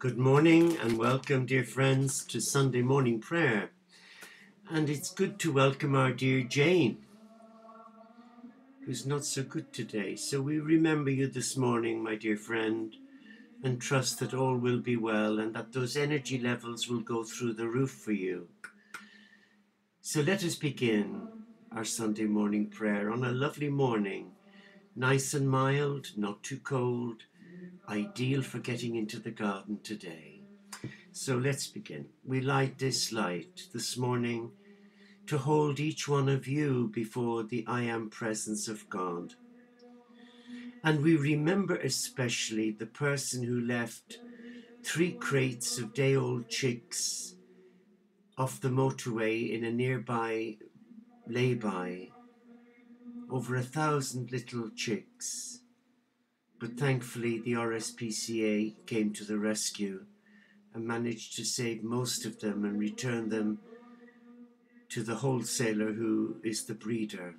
Good morning and welcome, dear friends, to Sunday morning prayer. And it's good to welcome our dear Jane, who's not so good today. So we remember you this morning, my dear friend, and trust that all will be well and that those energy levels will go through the roof for you. So let us begin our Sunday morning prayer on a lovely morning, nice and mild, not too cold, ideal for getting into the garden today. So let's begin. We light this light this morning to hold each one of you before the I Am presence of God. And we remember especially the person who left 3 crates of day-old chicks off the motorway in a nearby lay-by, over 1,000 little chicks. But thankfully, the RSPCA came to the rescue and managed to save most of them and return them to the wholesaler who is the breeder.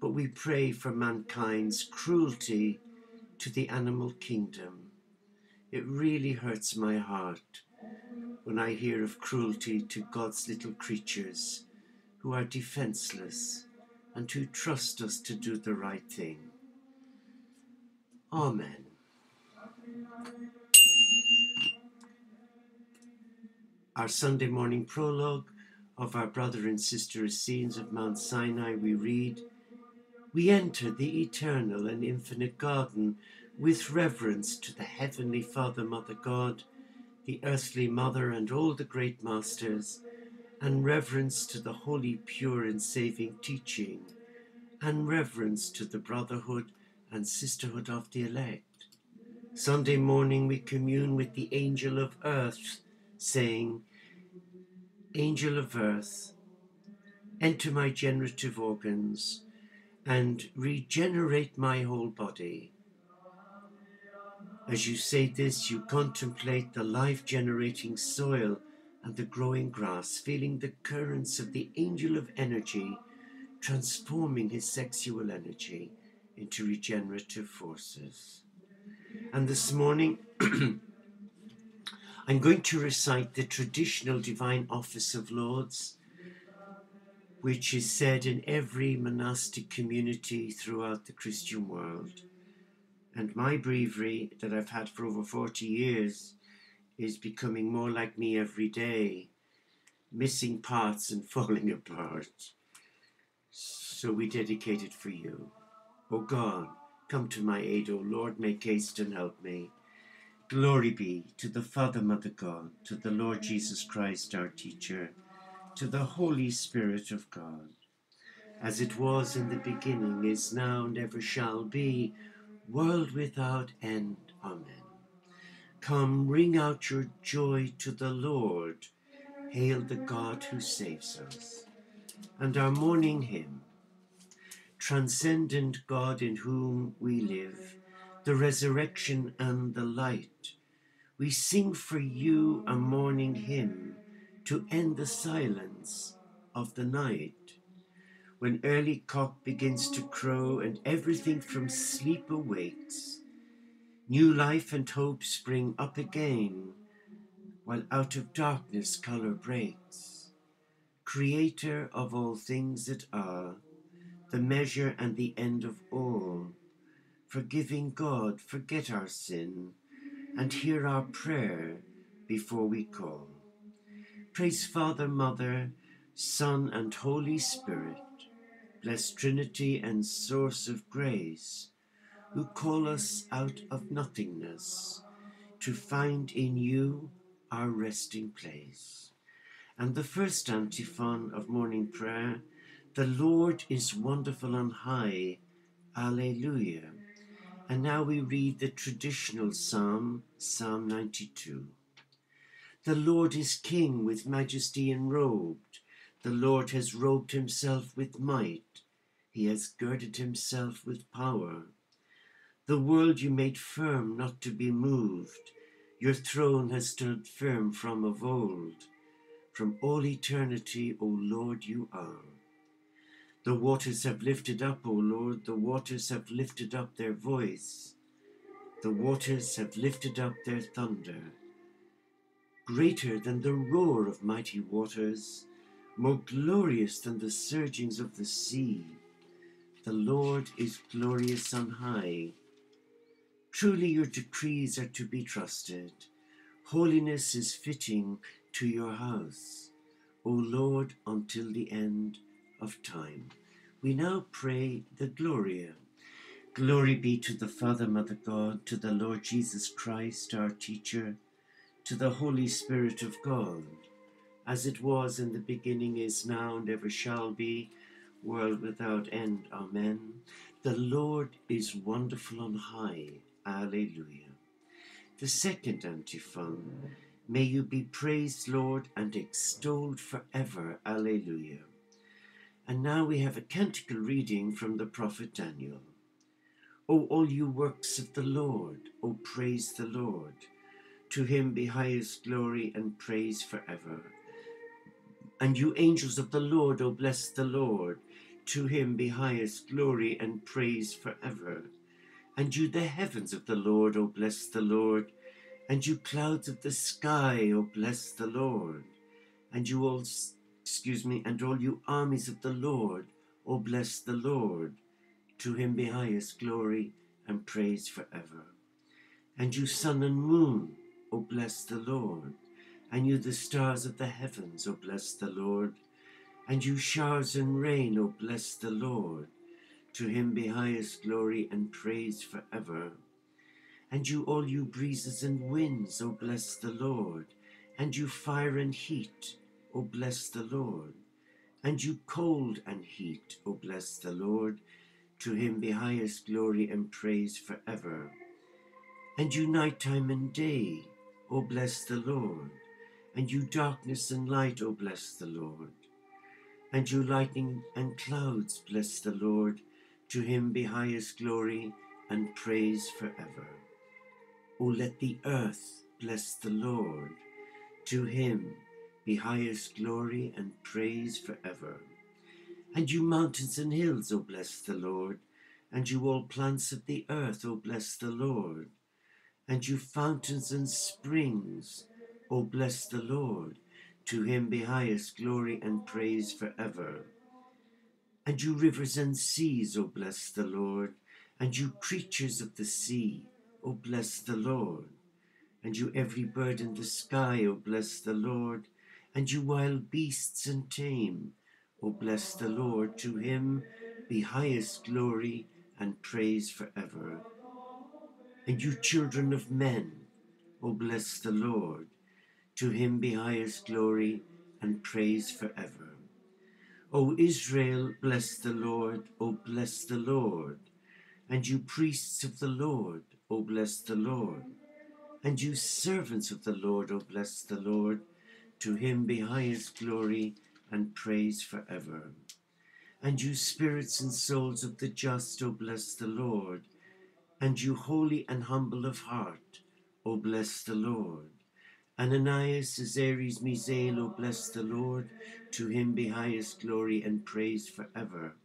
But we pray for mankind's cruelty to the animal kingdom. It really hurts my heart when I hear of cruelty to God's little creatures who are defenseless and who trust us to do the right thing. Amen. Our Sunday morning prologue of our brother and sister Essenes of Mount Sinai, we read, "We enter the eternal and infinite garden with reverence to the heavenly Father, Mother God, the earthly Mother and all the great masters, and reverence to the holy, pure and saving teaching, and reverence to the brotherhood and sisterhood of the elect. Sunday morning we commune with the angel of earth, saying, Angel of earth, enter my generative organs and regenerate my whole body." As you say this, you contemplate the life-generating soil and the growing grass, feeling the currents of the angel of energy transforming his sexual energy into regenerative forces. And this morning I'm going to recite the traditional divine office of Lords, which is said in every monastic community throughout the Christian world. And my breviary that I've had for over 40 years is becoming more like me every day, missing parts and falling apart. So we dedicate it for you. O God, come to my aid, O Lord, make haste and help me. Glory be to the Father, Mother God, to the Lord Jesus Christ, our teacher, to the Holy Spirit of God, as it was in the beginning, is now, and ever shall be, world without end. Amen. Come, ring out your joy to the Lord. Hail the God who saves us. And our morning hymn, Transcendent God in whom we live, the resurrection and the light, we sing for you a morning hymn to end the silence of the night. When early cock begins to crow and everything from sleep awakes, new life and hope spring up again, while out of darkness color breaks. Creator of all things that are, the measure and the end of all, forgiving God, forget our sin, and hear our prayer before we call. Praise Father, Mother, Son, and Holy Spirit, blessed Trinity and source of grace, who call us out of nothingness to find in you our resting place. And the first antiphon of morning prayer, "The Lord is wonderful on high, Alleluia." And now we read the traditional psalm, Psalm 92. "The Lord is king with majesty enrobed. The Lord has robed himself with might. He has girded himself with power. The world you made firm, not to be moved. Your throne has stood firm from of old. From all eternity, O Lord, you are. The waters have lifted up, O Lord, the waters have lifted up their voice. The waters have lifted up their thunder. greater than the roar of mighty waters, more glorious than the surgings of the sea. The Lord is glorious on high. Truly your decrees are to be trusted. Holiness is fitting to your house, O Lord, until the end of time. We now pray the Gloria. Glory be to the Father, Mother God, to the Lord Jesus Christ, our teacher, to the Holy Spirit of God, as it was in the beginning, is now, and ever shall be, world without end. Amen. The Lord is wonderful on high. Alleluia. The second antiphon. May you be praised, Lord, and extolled forever. Alleluia. And now we have a canticle reading from the prophet Daniel. O all you works of the Lord, O praise the Lord. To him be highest glory and praise forever. And you angels of the Lord, O bless the Lord. To him be highest glory and praise forever. And you the heavens of the Lord, O bless the Lord. And you clouds of the sky, O bless the Lord. And you all, and all you armies of the Lord, O bless the Lord. To him be highest glory and praise forever. And you sun and moon, O bless the Lord. And you the stars of the heavens, O bless the Lord. And you showers and rain, O bless the Lord. To him be highest glory and praise forever. And you all you breezes and winds, O bless the Lord. And you fire and heat, O bless the Lord. And you cold and heat, O bless the Lord. To him be highest glory and praise forever. And you nighttime and day, O bless the Lord. And you darkness and light, O bless the Lord. And you lightning and clouds, bless the Lord. To him be highest glory and praise forever. O let the earth bless the Lord. To him be highest glory and praise forever. And you mountains and hills, O bless the Lord. And you all plants of the earth, O bless the Lord. And you fountains and springs, O bless the Lord. To him be highest glory and praise forever. And you rivers and seas, O bless the Lord. And you creatures of the sea, O bless the Lord. And you every bird in the sky, O bless the Lord. And you wild beasts and tame, O bless the Lord. To him be highest glory and praise forever. And you children of men, O bless the Lord. To him be highest glory and praise forever. O Israel, bless the Lord. O bless the Lord. And you priests of the Lord, O bless the Lord. And you servants of the Lord, O bless the Lord. To him be highest glory and praise forever. And you spirits and souls of the just, O bless the Lord. And you holy and humble of heart, O bless the Lord. Ananias, Azares, Misael, O bless the Lord. To him be highest glory and praise forever.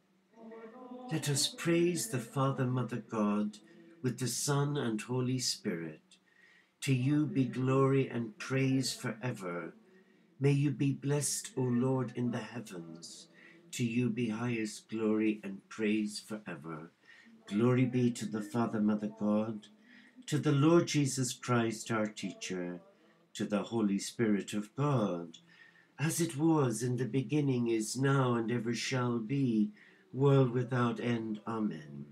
Let us praise the Father, Mother God, with the Son and Holy Spirit. To you be glory and praise forever. May you be blessed, O Lord, in the heavens. To you be highest glory and praise forever. Glory be to the Father, Mother God, to the Lord Jesus Christ, our teacher, to the Holy Spirit of God, as it was in the beginning, is now, and ever shall be, world without end. Amen.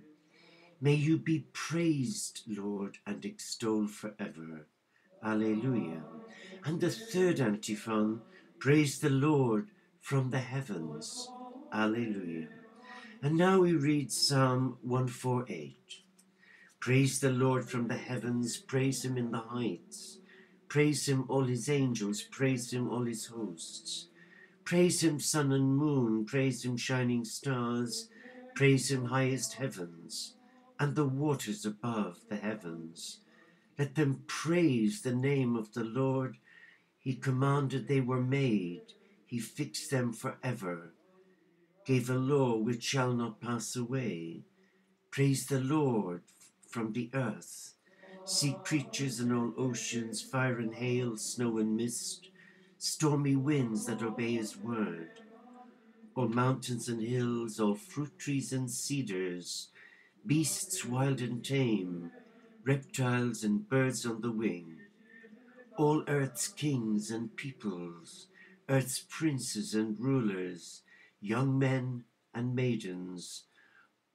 May you be praised, Lord, and extolled forever. Alleluia. And the third antiphon, praise the Lord from the heavens. Alleluia. And now we read Psalm 148. Praise the Lord from the heavens, praise him in the heights. Praise him, all his angels, praise him, all his hosts. Praise him, sun and moon, praise him, shining stars. Praise him, highest heavens, and the waters above the heavens. Let them praise the name of the Lord. He commanded, they were made. He fixed them forever. Gave a law which shall not pass away. Praise the Lord from the earth. See creatures in all oceans, fire and hail, snow and mist, stormy winds that obey his word. All mountains and hills, all fruit trees and cedars, beasts wild and tame, reptiles and birds on the wing, all earth's kings and peoples, earth's princes and rulers, young men and maidens,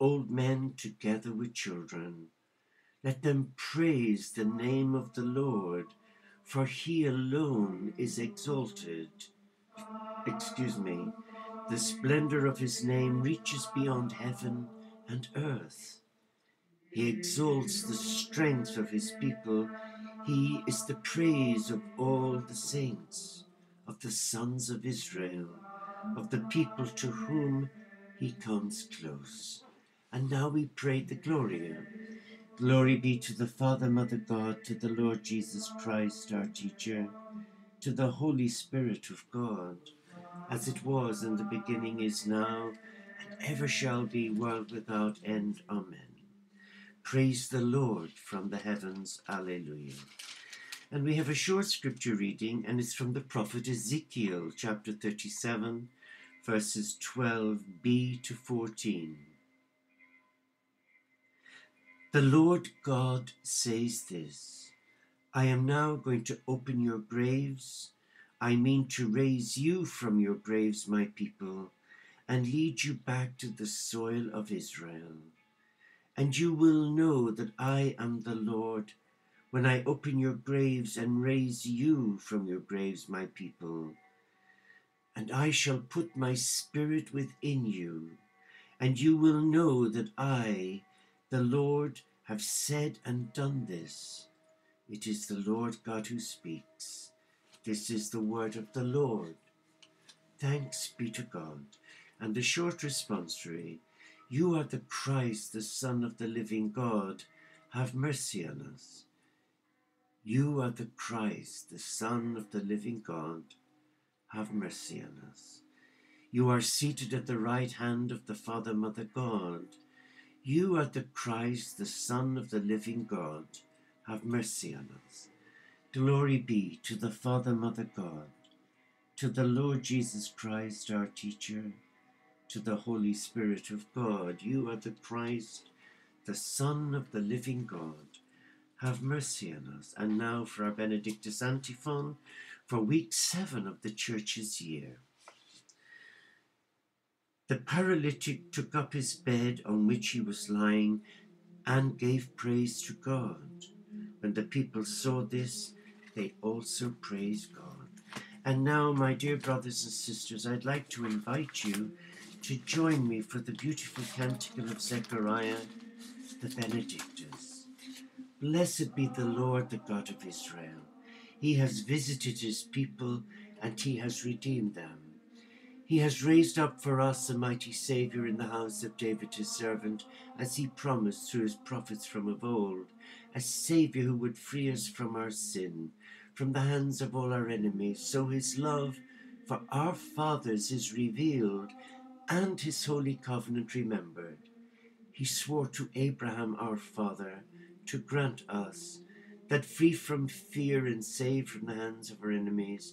old men together with children. Let them praise the name of the Lord, for he alone is exalted. The splendor of his name reaches beyond heaven and earth. He exalts the strength of his people. He is the praise of all the saints, of the sons of Israel, of the people to whom he comes close. And now we pray the Gloria. Glory be to the Father, Mother God, to the Lord Jesus Christ, our teacher, to the Holy Spirit of God, as it was in the beginning, is now, and ever shall be, world without end. Amen. Praise the Lord from the heavens. Alleluia. And we have a short scripture reading, and it's from the prophet Ezekiel, chapter 37, verses 12b to 14. The Lord God says this: I am now going to open your graves. I mean to raise you from your graves, my people, and lead you back to the soil of Israel. And you will know that I am the Lord when I open your graves and raise you from your graves, my people. And I shall put my spirit within you, and you will know that I, the Lord, have said and done this. It is the Lord God who speaks. This is the word of the Lord. Thanks be to God. And the short responsory: You are the Christ, the Son of the living God. Have mercy on us. You are the Christ, the Son of the living God. Have mercy on us. You are seated at the right hand of the Father, Mother God. You are the Christ, the Son of the living God. Have mercy on us. Glory be to the Father, Mother God, to the Lord Jesus Christ, our teacher, to the Holy Spirit of God. You are the Christ, the Son of the living God. Have mercy on us. And now for our Benedictus Antiphon for week 7 of the Church's year. The paralytic took up his bed on which he was lying and gave praise to God. When the people saw this, they also praised God. And now, my dear brothers and sisters, I'd like to invite you to join me for the beautiful canticle of Zechariah, the Benedictus. Blessed be the Lord, the God of Israel. He has visited his people and he has redeemed them. He has raised up for us a mighty Saviour in the house of David his servant, as he promised through his prophets from of old, a Saviour who would free us from our sin, from the hands of all our enemies. So his love for our fathers is revealed, and his holy covenant remembered. He swore to Abraham our father to grant us, that free from fear and saved from the hands of our enemies,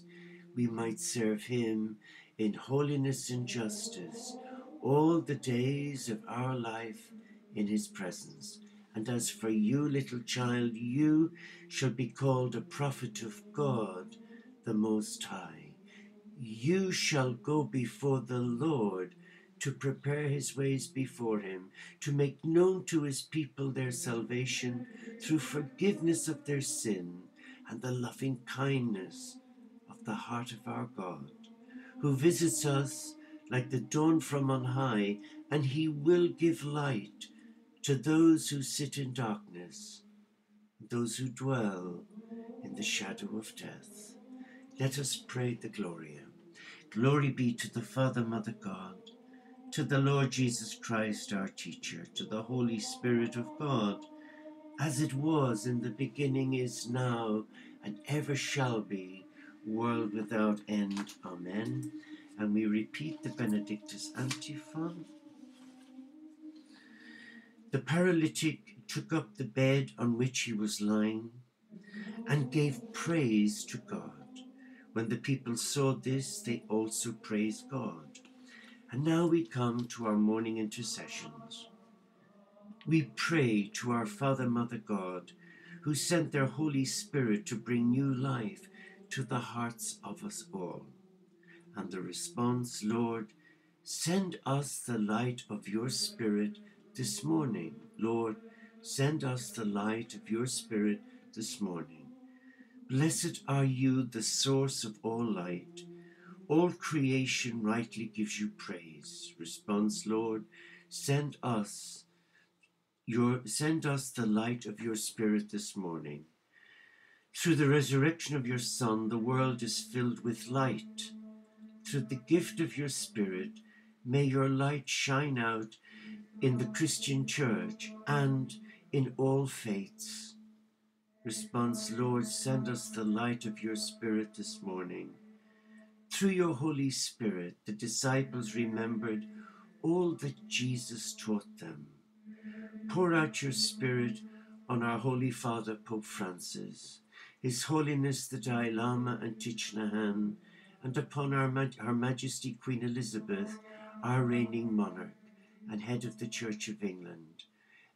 we might serve him in holiness and justice all the days of our life in his presence. And as for you, little child, you shall be called a prophet of God the Most High. You shall go before the Lord to prepare his ways before him, to make known to his people their salvation through forgiveness of their sin and the loving kindness of the heart of our God, who visits us like the dawn from on high, and he will give light to those who sit in darkness, those who dwell in the shadow of death. Let us pray the Gloria. Glory be to the Father, Mother God, to the Lord Jesus Christ, our teacher, to the Holy Spirit of God, as it was in the beginning, is now, and ever shall be, world without end. Amen. And we repeat the Benedictus Antiphon. The paralytic took up the bed on which he was lying and gave praise to God. When the people saw this, they also praised God. And now we come to our morning intercessions. We pray to our Father, Mother God, who sent their Holy Spirit to bring new life to the hearts of us all. And the response, Lord, send us the light of your Spirit this morning. Lord, send us the light of your Spirit this morning. Blessed are you, the source of all light. All creation rightly gives you praise. Response, Lord, send us the light of your Spirit this morning. Through the resurrection of your Son, the world is filled with light. Through the gift of your Spirit, may your light shine out in the Christian Church and in all faiths. Response, Lord, send us the light of your Spirit this morning. Through your Holy Spirit, the disciples remembered all that Jesus taught them. Pour out your Spirit on our Holy Father, Pope Francis, His Holiness the Dalai Lama and Tichnahan, and upon Her Majesty Queen Elizabeth, our reigning monarch and head of the Church of England,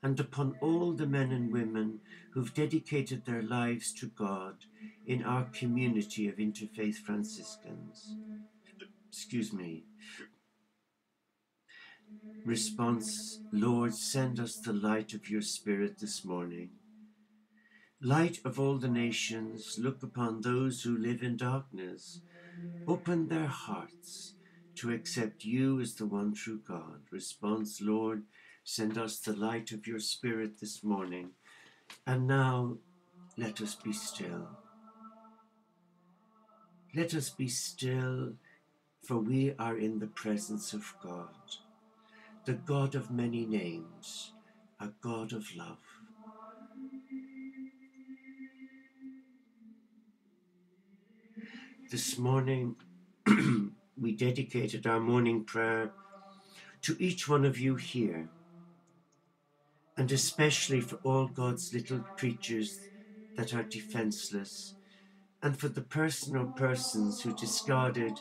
and upon all the men and women who've dedicated their lives to God in our community of Interfaith Franciscans. Excuse me. Response, Lord, send us the light of your Spirit this morning. Light of all the nations, look upon those who live in darkness. Open their hearts to accept you as the one true God. Response, Lord, send us the light of your Spirit this morning. And now, let us be still. Let us be still, for we are in the presence of God, the God of many names, a God of love. This morning, we dedicated our morning prayer to each one of you here, and especially for all God's little creatures that are defenseless, and for the person or persons who discarded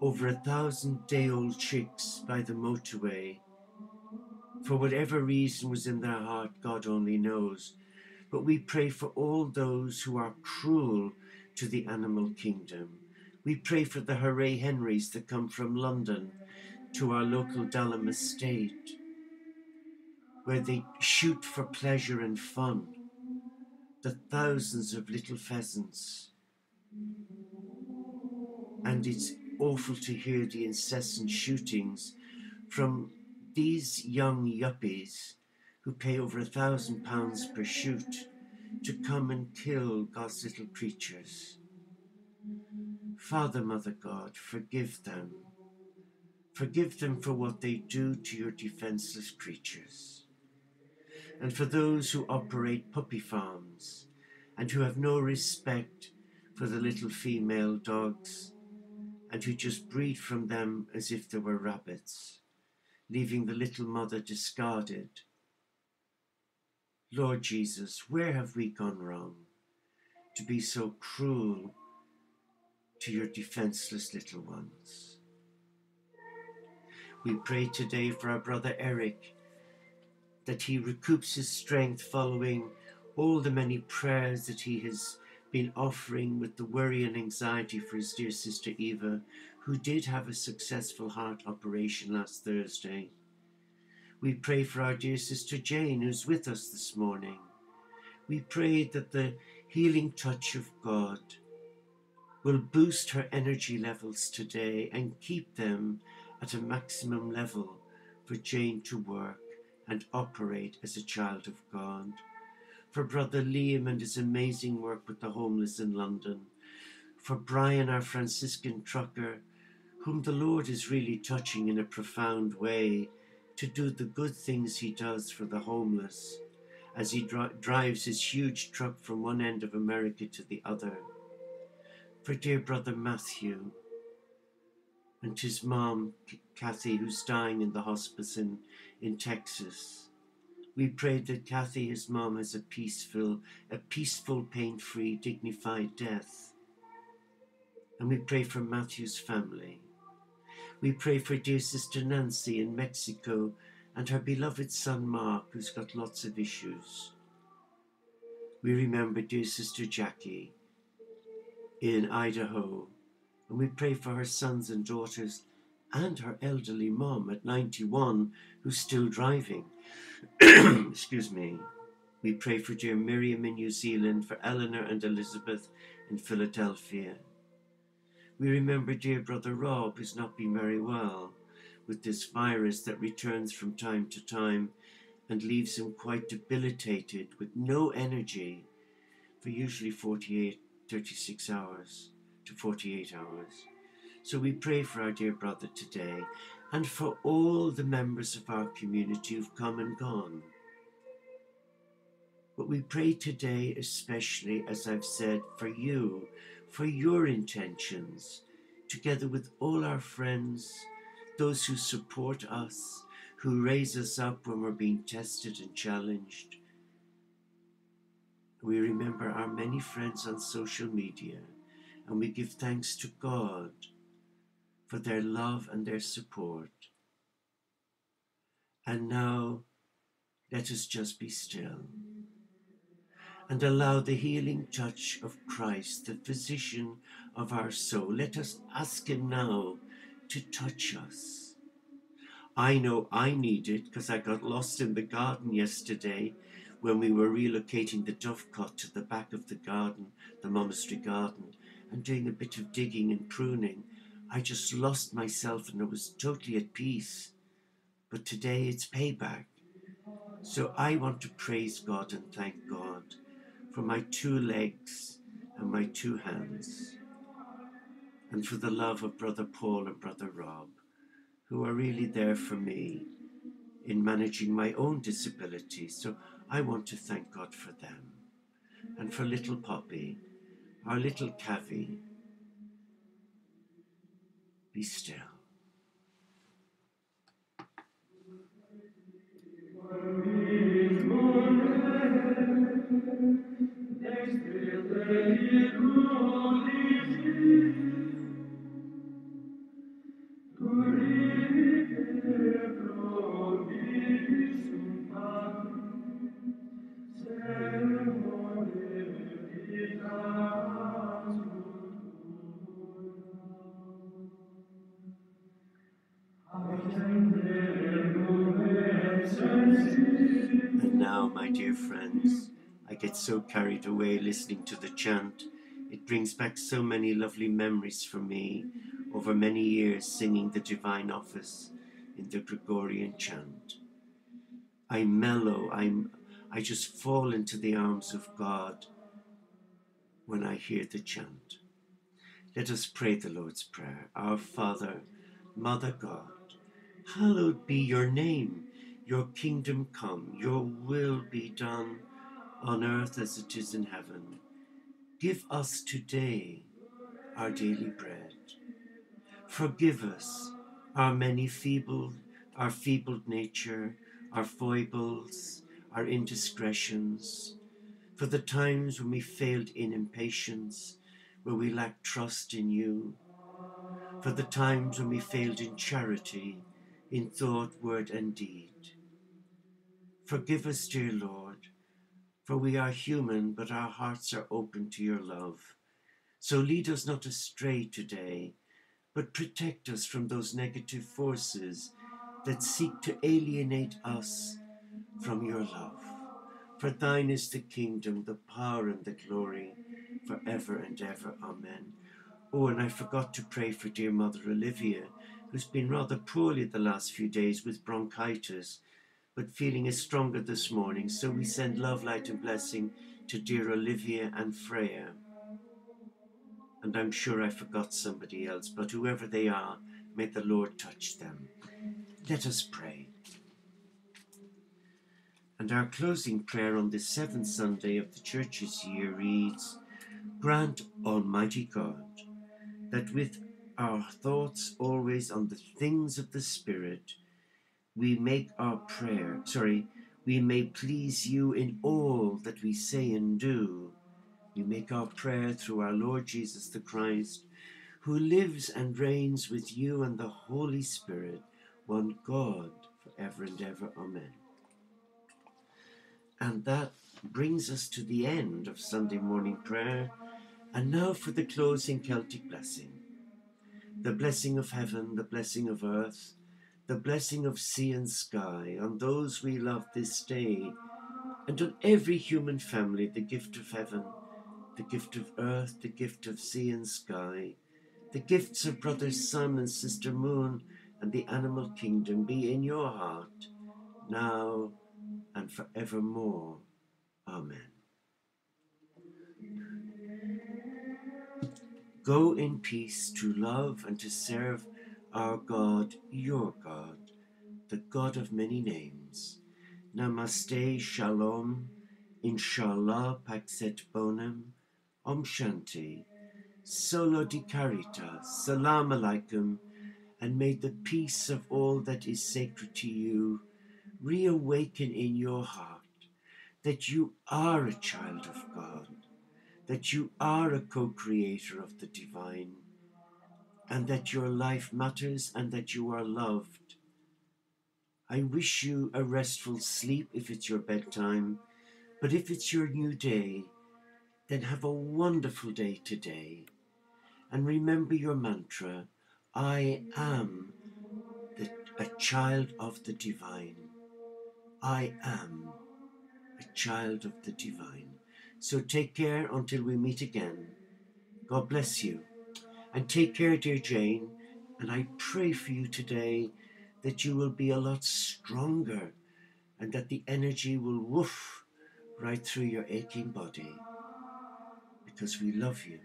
over 1,000-day-old chicks by the motorway. For whatever reason was in their heart, God only knows. But we pray for all those who are cruel to the animal kingdom. We pray for the Hooray Henrys that come from London to our local Dalham estate, where they shoot for pleasure and fun the thousands of little pheasants. And it's awful to hear the incessant shootings from these young yuppies who pay over £1,000 per shoot to come and kill God's little creatures. Father, Mother God, forgive them. Forgive them for what they do to your defenseless creatures. And for those who operate puppy farms and who have no respect for the little female dogs and who just breed from them as if they were rabbits, leaving the little mother discarded. Lord Jesus, where have we gone wrong to be so cruel to your defenseless little ones? We pray today for our brother Eric, that he recoups his strength following all the many prayers that he has been offering with the worry and anxiety for his dear sister Eva, who did have a successful heart operation last Thursday. We pray for our dear sister Jane, who's with us this morning. We pray that the healing touch of God will boost her energy levels today and keep them at a maximum level for Jane to work and operate as a child of God. For Brother Liam and his amazing work with the homeless in London. For Brian, our Franciscan trucker, whom the Lord is really touching in a profound way to do the good things he does for the homeless as he drives his huge truck from one end of America to the other. For dear Brother Matthew and his mom, Kathy, who's dying in the hospice in Texas. We prayed that Kathy, his mom, has a peaceful, pain-free, dignified death. And we pray for Matthew's family. We pray for dear sister Nancy in Mexico and her beloved son Mark, who's got lots of issues. We remember dear sister Jackie in Idaho, and we pray for her sons and daughters and her elderly mom at 91 who's still driving. Excuse me. We pray for dear Miriam in New Zealand, for Eleanor and Elizabeth in Philadelphia. We remember dear brother Rob, who's not been very well with this virus that returns from time to time and leaves him quite debilitated with no energy for usually 36 hours to 48 hours. So we pray for our dear brother today and for all the members of our community who've come and gone. But we pray today especially, as I've said, for you, for your intentions, together with all our friends, those who support us, who raise us up when we're being tested and challenged. We remember our many friends on social media, and we give thanks to God for their love and their support. And now, let us just be still and allow the healing touch of Christ, the physician of our soul. Let us ask him now to touch us. I know I need it because I got lost in the garden yesterday when we were relocating the dovecot to the back of the garden, the monastery garden, and doing a bit of digging and pruning. I just lost myself and I was totally at peace. But today it's payback. So I want to praise God and thank God for my two legs and my two hands, and for the love of Brother Paul and Brother Rob, who are really there for me in managing my own disability. So I want to thank God for them, and for little Poppy, our little Cavi. Be still. And now, my dear friends, I get so carried away listening to the chant. It brings back so many lovely memories for me over many years singing the Divine Office in the Gregorian chant. I mellow, I just fall into the arms of God when I hear the chant. Let us pray the Lord's Prayer. Our Father, Mother God, hallowed be your name. Your kingdom come, your will be done on earth as it is in heaven. Give us today our daily bread. Forgive us our feebled nature, our foibles, our indiscretions, for the times when we failed in impatience, where we lacked trust in you, for the times when we failed in charity, in thought, word, and deed. Forgive us, dear Lord, for we are human, but our hearts are open to your love. So lead us not astray today, but protect us from those negative forces that seek to alienate us from your love. For thine is the kingdom, the power, and the glory, forever and ever. Amen. Oh, and I forgot to pray for dear Mother Olivia, who's been rather poorly the last few days with bronchitis, but feeling is stronger this morning, so we send love, light, and blessing to dear Olivia and Freya. And I'm sure I forgot somebody else, but whoever they are, may the Lord touch them. Let us pray. And our closing prayer on this seventh Sunday of the Church's year reads, grant, Almighty God, that with our thoughts always on the things of the Spirit, we make our prayer, sorry, we may please you in all that we say and do. We make our prayer through our Lord Jesus the Christ, who lives and reigns with you and the Holy Spirit, one God, forever and ever. Amen. And that brings us to the end of Sunday morning prayer. And now for the closing Celtic blessing. The blessing of heaven, the blessing of earth, the blessing of sea and sky, on those we love this day, and on every human family, the gift of heaven, the gift of earth, the gift of sea and sky, the gifts of brother sun and sister moon, and the animal kingdom be in your heart, now and forevermore. Amen. Go in peace to love and to serve our God, your God, the God of many names. Namaste, Shalom, Inshallah, Pax et Bonum, Om Shanti, Solo di Caritas, Salam Alaikum, and may the peace of all that is sacred to you reawaken in your heart that you are a child of God, that you are a co-creator of the divine, and that your life matters and that you are loved. I wish you a restful sleep if it's your bedtime, but if it's your new day, then have a wonderful day today. And remember your mantra, I am a child of the divine. I am a child of the divine. So take care until we meet again. God bless you. And take care, dear Jane, and I pray for you today that you will be a lot stronger and that the energy will woof right through your aching body, because we love you.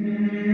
Amen.